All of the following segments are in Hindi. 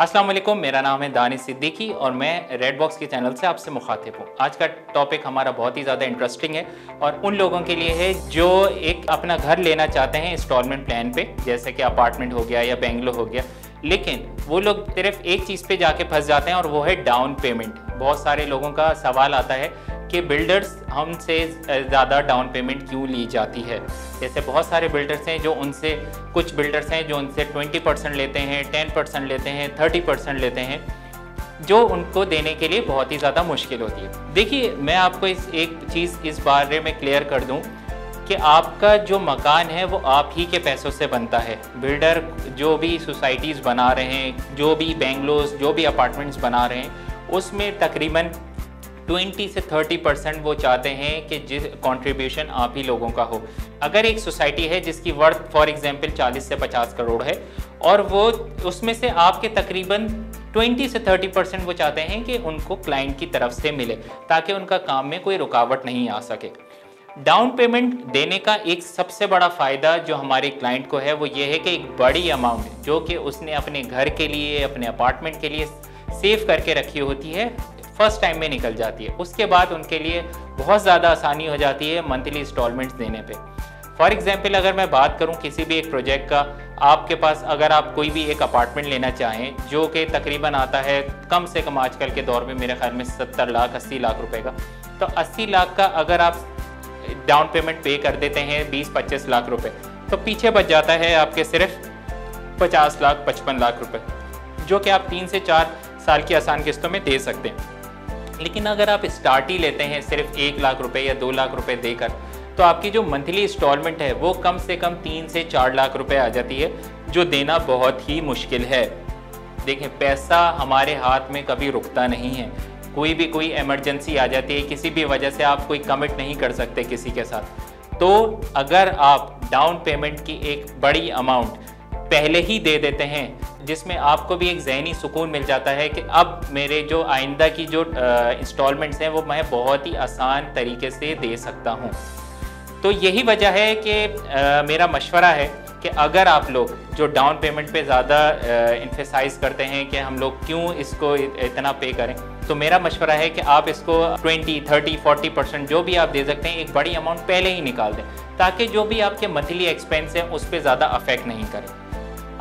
अस्सलाम वालेकुम, मेरा नाम है दानिश सिद्दीकी और मैं रेड बॉक्स के चैनल से आपसे मुखातिब हूँ। आज का टॉपिक हमारा बहुत ही ज़्यादा इंटरेस्टिंग है और उन लोगों के लिए है जो एक अपना घर लेना चाहते हैं इंस्टॉलमेंट प्लान पे, जैसे कि अपार्टमेंट हो गया या बेंगलो हो गया, लेकिन वो लोग सिर्फ एक चीज़ पे जाके फंस जाते हैं और वो है डाउन पेमेंट। बहुत सारे लोगों का सवाल आता है कि बिल्डर्स हमसे ज़्यादा डाउन पेमेंट क्यों ली जाती है। जैसे बहुत सारे बिल्डर्स हैं जो उनसे 20% लेते हैं, 10% लेते हैं, 30% लेते हैं, जो उनको देने के लिए बहुत ही ज़्यादा मुश्किल होती है। देखिए, मैं आपको एक चीज़ इस बारे में क्लियर कर दूं कि आपका जो मकान है वो आप ही के पैसों से बनता है। बिल्डर जो भी सोसाइटीज़ बना रहे हैं, जो भी बेंगलोस, जो भी अपार्टमेंट्स बना रहे हैं, उसमें तकरीबन 20 से 30% वो चाहते हैं कि जिस कंट्रीब्यूशन आप ही लोगों का हो। अगर एक सोसाइटी है जिसकी वर्थ फॉर एग्जांपल 40 से 50 करोड़ है और वो उसमें से आपके तकरीबन 20 से 30% वो चाहते हैं कि उनको क्लाइंट की तरफ से मिले ताकि उनका काम में कोई रुकावट नहीं आ सके। डाउन पेमेंट देने का एक सबसे बड़ा फ़ायदा जो हमारे क्लाइंट को है वो ये है कि एक बड़ी अमाउंट जो कि उसने अपने घर के लिए, अपने अपार्टमेंट के लिए सेव करके रखी होती है, फर्स्ट टाइम में निकल जाती है। उसके बाद उनके लिए बहुत ज़्यादा आसानी हो जाती है मंथली इंस्टॉलमेंट्स देने पे। फॉर एग्जांपल, अगर मैं बात करूं किसी भी एक प्रोजेक्ट का, आपके पास अगर आप कोई भी एक अपार्टमेंट लेना चाहें जो कि तकरीबन आता है कम से कम आजकल के दौर में मेरे ख्याल में 70 लाख 80 लाख रुपए का, तो 80 लाख का अगर आप डाउन पेमेंट पे कर देते हैं 20-25 लाख रुपये, तो पीछे बच जाता है आपके सिर्फ 50 लाख 55 लाख रुपये, जो कि आप 3 से 4 साल की आसान किस्तों में दे सकते हैं। लेकिन अगर आप स्टार्ट ही लेते हैं सिर्फ 1 लाख रुपए या 2 लाख रुपए देकर, तो आपकी जो मंथली इंस्टॉलमेंट है वो कम से कम 3 से 4 लाख रुपए आ जाती है, जो देना बहुत ही मुश्किल है। देखें, पैसा हमारे हाथ में कभी रुकता नहीं है। कोई भी कोई इमरजेंसी आ जाती है, किसी भी वजह से आप कोई कमिट नहीं कर सकते किसी के साथ, तो अगर आप डाउन पेमेंट की एक बड़ी अमाउंट पहले ही दे देते हैं, जिसमें आपको भी एक ज़हनी सुकून मिल जाता है कि अब मेरे जो आइंदा की जो इंस्टॉलमेंट्स हैं वो मैं बहुत ही आसान तरीके से दे सकता हूं। तो यही वजह है कि मेरा मशवरा है कि अगर आप लोग जो डाउन पेमेंट पे ज़्यादा एम्फेसाइज़ करते हैं कि हम लोग क्यों इसको इतना पे करें, तो मेरा मशवरा है कि आप इसको 20, 30, 40% जो भी आप दे सकते हैं एक बड़ी अमाउंट पहले ही निकाल दें, ताकि जो भी आपके मंथली एक्सपेंस हैं उस पर ज़्यादा अफेक्ट नहीं करें।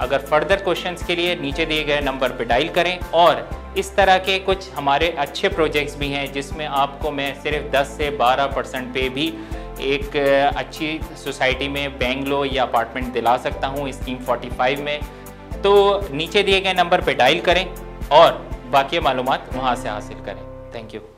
अगर फर्दर क्वेश्चंस के लिए नीचे दिए गए नंबर पर डायल करें। और इस तरह के कुछ हमारे अच्छे प्रोजेक्ट्स भी हैं जिसमें आपको मैं सिर्फ 10 से 12% पे भी एक अच्छी सोसाइटी में बेंगलो या अपार्टमेंट दिला सकता हूं स्कीम 45 में। तो नीचे दिए गए नंबर पर डायल करें और बाकी मालूमात वहां से हासिल करें। Thank you.